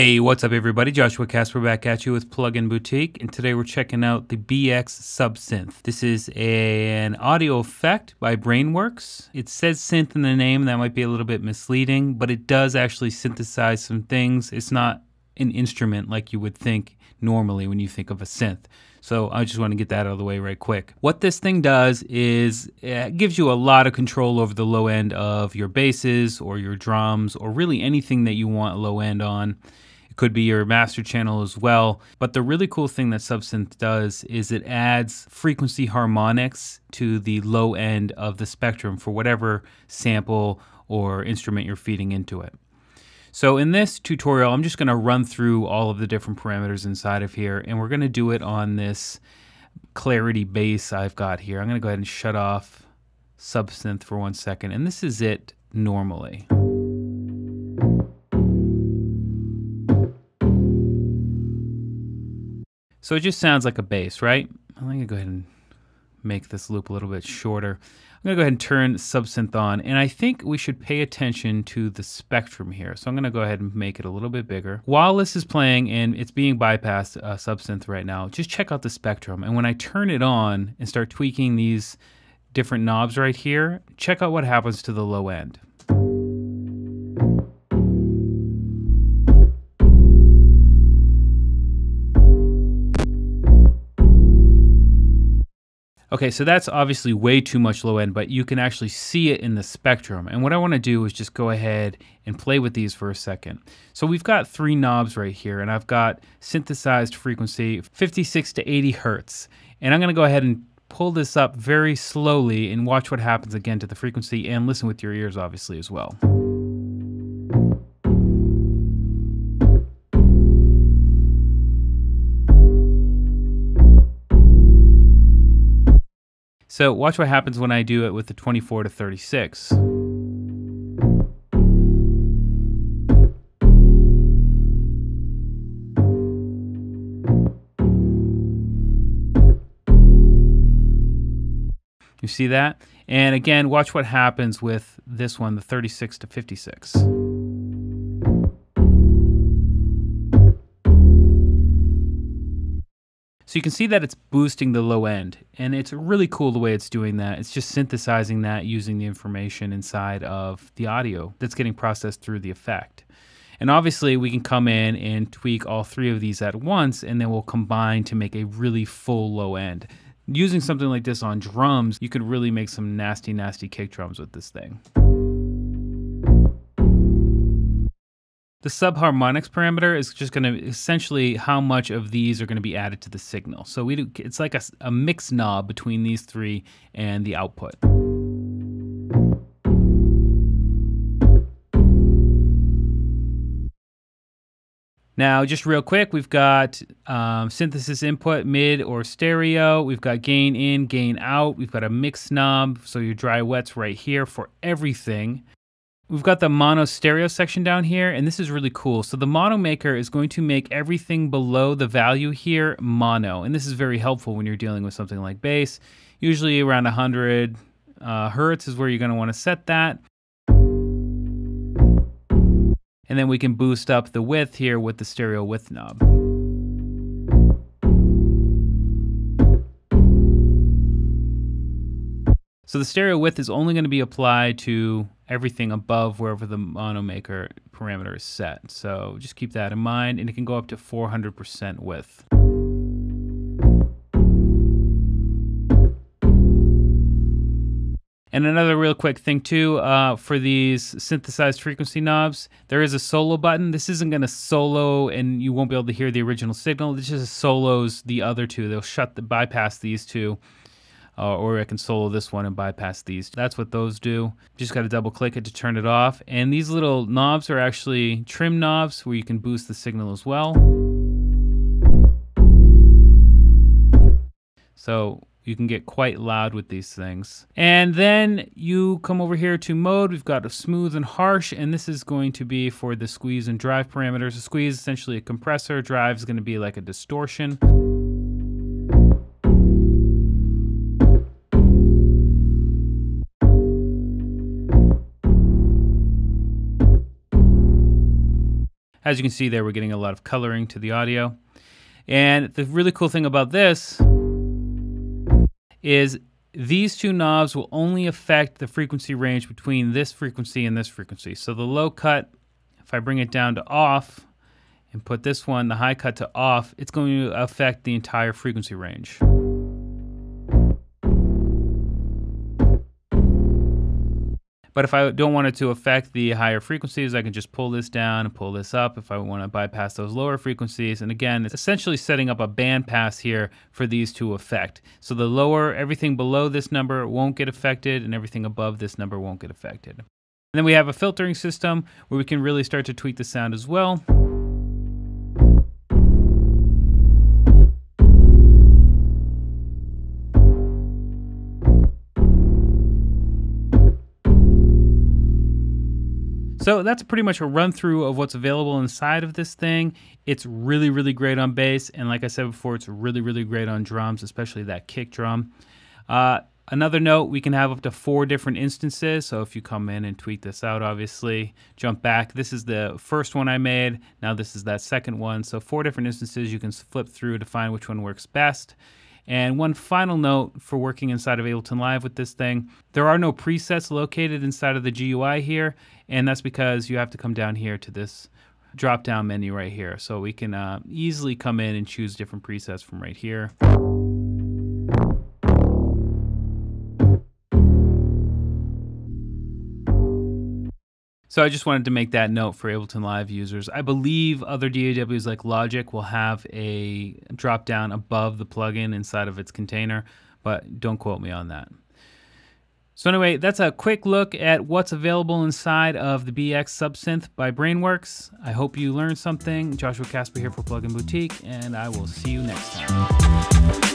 Hey, what's up everybody? Joshua Casper back at you with Plugin Boutique, and today we're checking out the BX SubSynth. This is an audio effect by Brainworx. It says synth in the name, that might be a little bit misleading, but it does actually synthesize some things. It's not an instrument like you would think normally when you think of a synth. So I just want to get that out of the way right quick. What this thing does is it gives you a lot of control over the low end of your basses or your drums or really anything that you want low end on. It could be your master channel as well. But the really cool thing that SubSynth does is it adds frequency harmonics to the low end of the spectrum for whatever sample or instrument you're feeding into it. So in this tutorial, I'm just going to run through all of the different parameters inside of here, and we're going to do it on this Clarity Bass I've got here. I'm going to go ahead and shut off SubSynth for 1 second, and this is it normally. So it just sounds like a bass, right? I'm going to go ahead and make this loop a little bit shorter. I'm going to go ahead and turn SubSynth on, and I think we should pay attention to the spectrum here. So I'm going to go ahead and make it a little bit bigger. While this is playing and it's being bypassed, SubSynth right now, just check out the spectrum. And when I turn it on and start tweaking these different knobs right here, check out what happens to the low end. Okay, so that's obviously way too much low end, but you can actually see it in the spectrum. And what I want to do is just go ahead and play with these for a second. So we've got three knobs right here, and I've got synthesized frequency 56 to 80 hertz. And I'm going to go ahead and pull this up very slowly and watch what happens again to the frequency, and listen with your ears obviously as well. So watch what happens when I do it with the 24 to 36. You see that? And again, watch what happens with this one, the 36 to 56. So you can see that it's boosting the low end, and it's really cool the way it's doing that. It's just synthesizing that using the information inside of the audio that's getting processed through the effect. And obviously we can come in and tweak all three of these at once, and then we'll combine to make a really full low end. Using something like this on drums, you could really make some nasty, nasty kick drums with this thing. The subharmonics parameter is just going to essentially how much of these are going to be added to the signal. So it's like a mix knob between these three and the output. Now, just real quick, we've got synthesis input, mid or stereo. We've got gain in, gain out. We've got a mix knob, so your dry wet's right here for everything. We've got the mono stereo section down here, and this is really cool. So the mono maker is going to make everything below the value here mono, and this is very helpful when you're dealing with something like bass. Usually around 100 hertz is where you're going to want to set that. And then we can boost up the width here with the stereo width knob. So the stereo width is only going to be applied to everything above wherever the mono maker parameter is set. So just keep that in mind, and it can go up to 400% width. And another real quick thing too, for these synthesized frequency knobs, there is a solo button. This isn't going to solo, and you won't be able to hear the original signal. This just solos the other two. They'll bypass these two. Or I can solo this one and bypass these. That's what those do. Just got to double click it to turn it off. And these little knobs are actually trim knobs where you can boost the signal as well. So you can get quite loud with these things. And then you come over here to mode. We've got a smooth and harsh, and this is going to be for the squeeze and drive parameters. A squeeze is essentially a compressor. Drive is going to be like a distortion. As you can see there, we're getting a lot of coloring to the audio. And the really cool thing about this is these two knobs will only affect the frequency range between this frequency and this frequency. So the low cut, if I bring it down to off and put this one, the high cut to off, it's going to affect the entire frequency range. But if I don't want it to affect the higher frequencies, I can just pull this down and pull this up if I want to bypass those lower frequencies. And again, it's essentially setting up a band pass here for these to affect. So the lower, everything below this number won't get affected, and everything above this number won't get affected. And then we have a filtering system where we can really start to tweak the sound as well. So that's pretty much a run through of what's available inside of this thing. It's really, really great on bass. And like I said before, it's really, really great on drums, especially that kick drum. Another note, we can have up to 4 different instances. So if you come in and tweak this out, obviously, jump back. This is the first one I made. Now this is that second one. So 4 different instances you can flip through to find which one works best. And one final note for working inside of Ableton Live with this thing, there are no presets located inside of the GUI here, and that's because you have to come down here to this drop-down menu right here. So we can easily come in and choose different presets from right here. So I just wanted to make that note for Ableton Live users. I believe other DAWs like Logic will have a drop down above the plugin inside of its container, but don't quote me on that. So anyway, that's a quick look at what's available inside of the BX SubSynth by Brainworx. I hope you learned something. Joshua Casper here for Plugin Boutique, and I will see you next time.